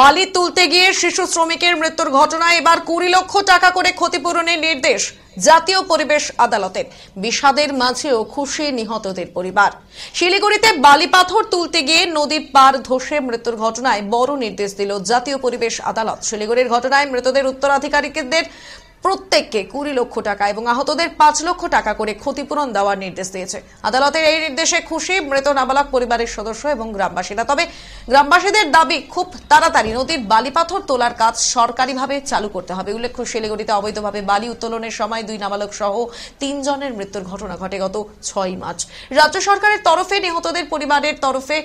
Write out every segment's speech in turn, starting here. বালি তুলতে গিয়ে শিশু শ্রমিকের মৃত্যুর ঘটনায় এবার ২০ লক্ষ টাকা করে ক্ষতিপূরণের নির্দেশ জাতীয় পরিবেশ আদালতের। বিষাদের মাঝেও খুশি নিহতদের পরিবার। শিলিগুড়িতে বালি পাথর তুলতে গিয়ে নদীর পার ধসে মৃত্যুর ঘটনায় বড় নির্দেশ দিল জাতীয় পরিবেশ আদালত। শিলিগুড়ির ঘটনায় মৃতদের উত্তরাধিকারীদের প্রত্যেককে ২০ লক্ষ টাকা এবং আহতদের ৫ লক্ষ টাকা করে ক্ষতিপূরণ দেওয়ার নির্দেশ দিয়েছে আদালতের। এই নির্দেশে খুশি মৃত নাবালক পরিবারের সদস্য এবং গ্রামবাসীরা। তবে গ্রামবাসীদের দাবি, খুব তাড়াতাড়ি নদীর বালিপাথর তোলার কাজ সরকারিভাবে চালু করতে হবে। উল্লেখ্য, শিলিগুড়িতে অবৈধভাবে বালি উত্তোলনের সময় 2 নাবালক সহ 3 জনের মৃত্যুর ঘটনা ঘটে গত ৬ মার্চ। রাজ্য সরকারের তরফে নিহতদের পরিবারের তরফে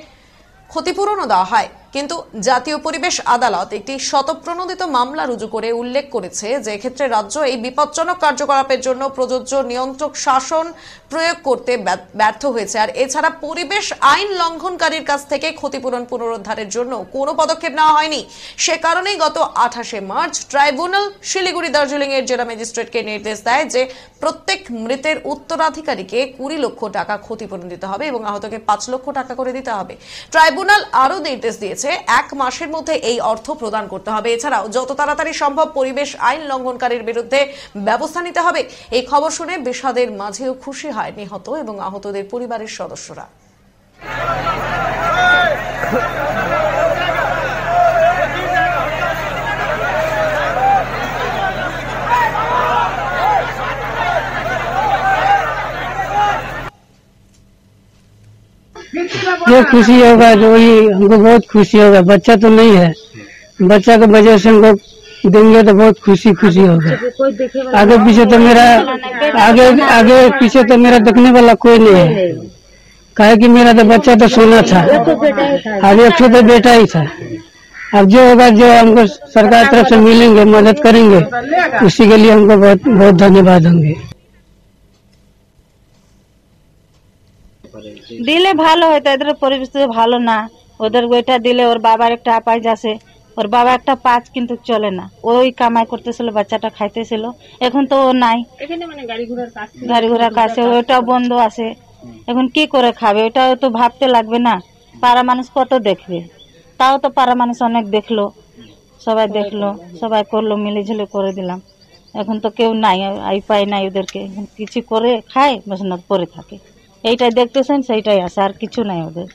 ক্ষতিপূরণও দেওয়া হয়, কিন্তু জাতীয় পরিবেশ আদালত একটি স্বতঃপ্রণোদিত মামলা রুজু করে উল্লেখ করেছে যে ক্ষেত্রে রাজ্য এই বিপজ্জনক কার্যকলাপের জন্য প্রযোজ্য নিয়ন্ত্রক শাসন প্রয়োগ করতে ব্যর্থ হয়েছে। আর এছাড়া পরিবেশ আইন লঙ্ঘনকারীর কাছ থেকে ক্ষতিপূরণ পুনরুদ্ধারের জন্য কোনো পদক্ষেপ নেওয়া হয়নি। সে কারণেই গত 28শে মার্চ ট্রাইব্যুনাল শিলিগুড়ি দার্জিলিংয়ের জেলা ম্যাজিস্ট্রেটকে নির্দেশ দেয় যে প্রত্যেক মৃতের উত্তরাধিকারীকে 20 লক্ষ টাকা ক্ষতিপূরণ দিতে হবে এবং আহতকে 5 লক্ষ টাকা করে দিতে হবে। ট্রাইব্যুনাল আরও নির্দেশ দিয়েছে 1 মাসের মধ্যে এই অর্থ প্রদান করতে হবে। এছাড়াও যত তাড়াতাড়ি সম্ভব পরিবেশ আইন লঙ্ঘনকারীর বিরুদ্ধে ব্যবস্থা নিতে হবে। এই খবর শুনে বিষাদের মাঝেও খুশি হয় নিহত এবং আহতদের পরিবারের সদস্যরা। जो खुशी होगा, जो ही हमको बहुत खुशी होगा। बच्चा तो नहीं है, बच्चा के वजह से हमको देंगे तो बहुत खुशी होगा। आगे पीछे तो मेरा आगे पीछे तो मेरा देखने वाला कोई नहीं है। कहे कि मेरा तो बच्चा तो सोना था, अब एक तो बेटा ही था। अब जो होगा, जो हमको सरकार तरफ से मिलेंगे, मदद करेंगे, उसी के लिए हमको बहुत बहुत धन्यवाद होंगे। दिले भालो है तो इधर परिवेश भालो ना, उधर गोटा दिले और बाबा एक आपाय जासे और बाबा एक पाँच किन्तु चले ना, वही कमाई करते बच्चा खाते एखन तो नाई गाड़ी घोड़ा कासे बंद आसे एखन की करे खाबे, ओटा तो भावते लागबे ना। पारा मानुष कत देखबे, ताओ तो पारा मानुष अनेक देखलो, सबाई देखलो, सबाई करलो, मिले झुले करे दिलाम। एखन तो केउ नाई, आई पाय नाई ओदेरके, किछु करे खाय बस ना पड़े थाके। এইটাই দেখতেছেন, সেইটাই আছে, আর কিছু নাই ওদের।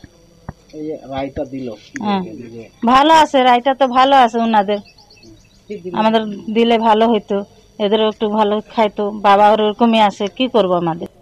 এই যে রাইটা দিল, ভালো আছে, রাইটা তো ভালো আছে ওনাদের। আমাদের দিলে ভালো হইতো, এদের একটু ভালো খাইতো। বাবা ওরকমই আছে, কি করব আমাদের।